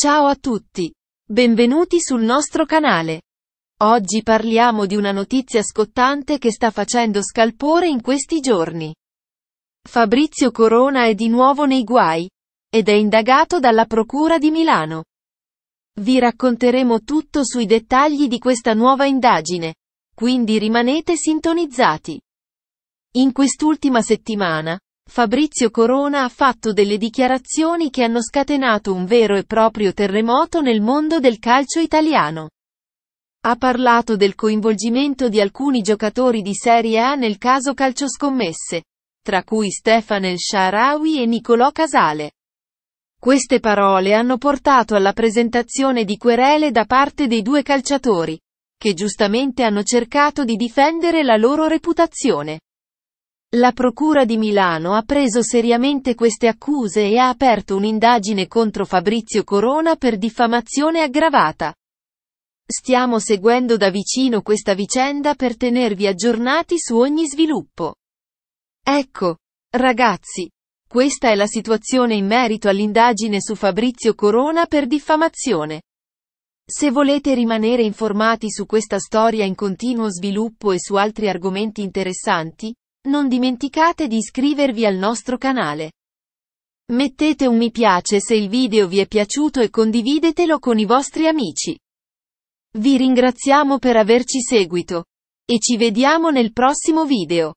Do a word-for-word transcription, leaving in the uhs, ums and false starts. Ciao a tutti! Benvenuti sul nostro canale. Oggi parliamo di una notizia scottante che sta facendo scalpore in questi giorni. Fabrizio Corona è di nuovo nei guai, ed è indagato dalla Procura di Milano. Vi racconteremo tutto sui dettagli di questa nuova indagine, quindi rimanete sintonizzati. In quest'ultima settimana, Fabrizio Corona ha fatto delle dichiarazioni che hanno scatenato un vero e proprio terremoto nel mondo del calcio italiano. Ha parlato del coinvolgimento di alcuni giocatori di Serie A nel caso calcioscommesse, tra cui Stefano El Shaarawy e Nicolò Casale. Queste parole hanno portato alla presentazione di querele da parte dei due calciatori, che giustamente hanno cercato di difendere la loro reputazione. La Procura di Milano ha preso seriamente queste accuse e ha aperto un'indagine contro Fabrizio Corona per diffamazione aggravata. Stiamo seguendo da vicino questa vicenda per tenervi aggiornati su ogni sviluppo. Ecco, ragazzi, questa è la situazione in merito all'indagine su Fabrizio Corona per diffamazione. Se volete rimanere informati su questa storia in continuo sviluppo e su altri argomenti interessanti, non dimenticate di iscrivervi al nostro canale. Mettete un mi piace se il video vi è piaciuto e condividetelo con i vostri amici. Vi ringraziamo per averci seguito. E ci vediamo nel prossimo video.